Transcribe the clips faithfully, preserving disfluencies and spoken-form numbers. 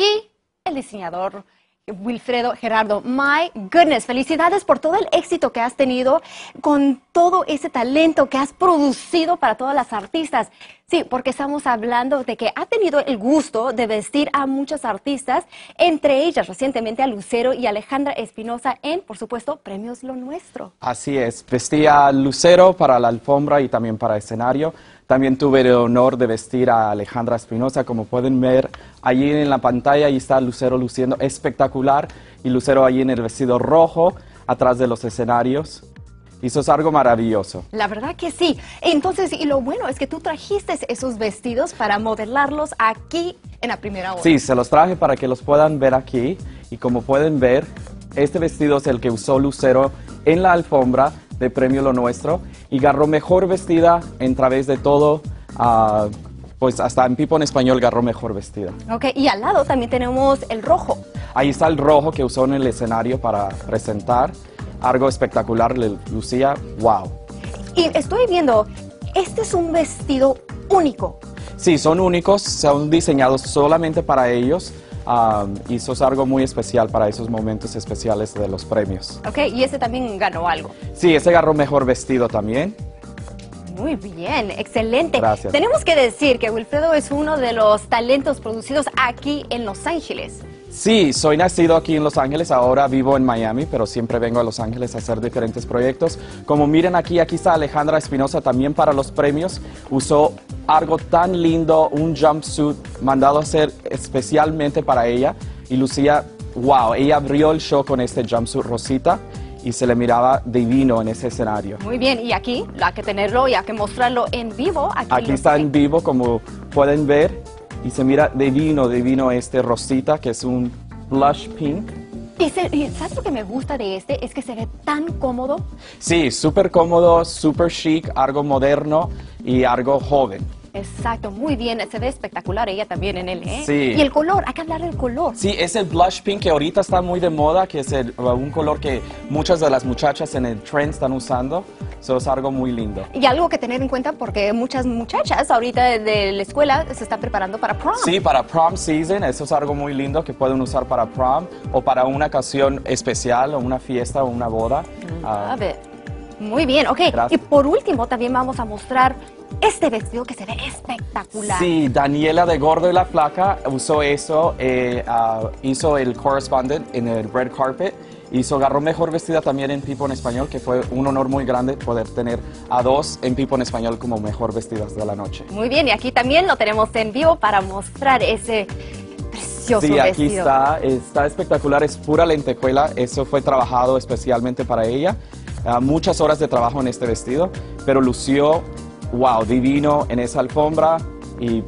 aquí el diseñador Wilfredo Gerardo. My goodness, felicidades por todo el éxito que has tenido con todo ese talento que has producido para todas las artistas. Sí, porque estamos hablando de que ha tenido el gusto de vestir a muchas artistas, entre ellas recientemente a Lucero y Alejandra Espinosa en, por supuesto, Premios Lo Nuestro. Así es, vestí a Lucero para la alfombra y también para escenario. También tuve el honor de vestir a Alejandra Espinosa, como pueden ver allí en la pantalla. Ahí está Lucero luciendo espectacular y Lucero allí en el vestido rojo, atrás de los escenarios. Y eso es algo maravilloso. La verdad que sí. Entonces, y lo bueno es que tú trajiste esos vestidos para modelarlos aquí en la primera hora. Sí, se los traje para que los puedan ver aquí. Y como pueden ver, este vestido es el que usó Lucero en la alfombra de Premio Lo Nuestro, y agarró mejor vestida en través de todo, uh, pues hasta en People en Español agarró mejor vestida. Ok, y al lado también tenemos el rojo. Ahí está el rojo que usó en el escenario para presentar, algo espectacular, Lucía, wow. Y estoy viendo, este es un vestido único. Sí, son únicos, son diseñados solamente para ellos. Um, y eso es algo muy especial para esos momentos especiales de los premios. Ok, y ese también ganó algo. Sí, ese agarró mejor vestido también. Muy bien, excelente. Gracias. Tenemos que decir que Wilfredo es uno de los talentos producidos aquí en Los Ángeles. Sí, soy nacido aquí en Los Ángeles, ahora vivo en Miami, pero siempre vengo a Los Ángeles a hacer diferentes proyectos. Como miren aquí, aquí está Alejandra Espinosa también para los premios. Usó algo tan lindo, un jumpsuit mandado a hacer especialmente para ella. Y Lucía, wow, ella abrió el show con este jumpsuit rosita y se le miraba divino en ese escenario. Muy bien, y aquí hay que tenerlo y hay que mostrarlo en vivo. Aquí, aquí está en vivo, como pueden ver. Y se mira divino, divino este rosita, que es un blush pink. Y, se, y ¿sabes lo que me gusta de este? Es que se ve tan cómodo. Sí, súper cómodo, súper chic, algo moderno y algo joven. Exacto, muy bien, se ve espectacular ella también en él, ¿eh? Sí. Y el color, hay que hablar del color. Sí, es el blush pink que ahorita está muy de moda, que es el, un color que muchas de las muchachas en el trend están usando. Eso es algo muy lindo. Y algo que tener en cuenta porque muchas muchachas ahorita de la escuela se están preparando para prom. Sí, para prom season, eso es algo muy lindo que pueden usar para prom o para una ocasión especial o una fiesta o una boda. A ver, uh, muy bien, ok. Gracias. Y por último también vamos a mostrar este vestido que se ve espectacular. Sí, Daniela de Gordo y la Flaca usó eso, eh, uh, hizo el correspondent en el red carpet. Y se agarró mejor vestida también en People en Español, que fue un honor muy grande poder tener a dos en People en Español como mejor vestidas de la noche. Muy bien, y aquí también lo tenemos en vivo para mostrar ese precioso vestido. Sí, aquí vestido. está, está espectacular, es pura lentejuela, eso fue trabajado especialmente para ella. Uh, muchas horas de trabajo en este vestido, pero lució, wow, divino en esa alfombra y...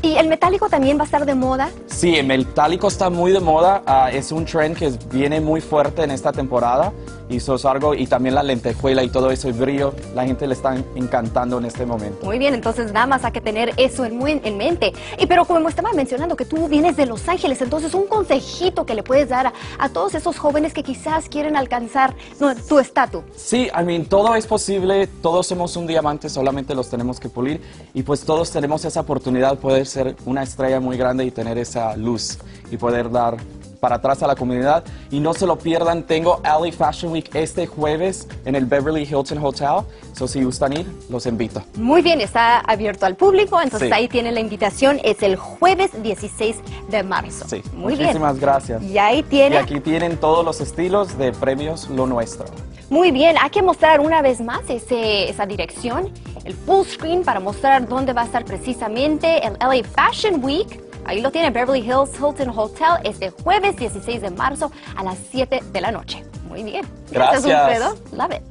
¿Y el metálico también va a estar de moda? Sí, el metálico está muy de moda, uh, es un trend que viene muy fuerte en esta temporada y eso es algo, y también la lentejuela y todo eso, el brillo, la gente le está encantando en este momento. Muy bien, entonces nada más hay que tener eso en, en mente. Y pero como estaba mencionando que tú vienes de Los Ángeles, entonces un consejito que le puedes dar a, a todos esos jóvenes que quizás quieren alcanzar no, tu estatus. Sí, I mean, todo es posible, todos somos un diamante, solamente los tenemos que pulir y pues todos tenemos esa oportunidad de poder ser una estrella muy grande y tener esa luz y poder dar para atrás a la comunidad. Y no se lo pierdan, tengo L A Fashion Week este jueves en el Beverly Hilton Hotel, so si gustan ir, los invito. Muy bien, está abierto al público, entonces sí. Ahí tienen la invitación, es el jueves dieciséis de marzo. Sí, muy muchísimas bien. Gracias. Y ahí tienen... Y aquí tienen todos los estilos de Premios Lo Nuestro. Muy bien, hay que mostrar una vez más ese, esa dirección, el full screen para mostrar dónde va a estar precisamente el L A Fashion Week. Ahí lo tiene Beverly Hills Hilton Hotel este jueves dieciséis de marzo a las siete de la noche. Muy bien. Gracias. Gracias, Wilfredo. Love it.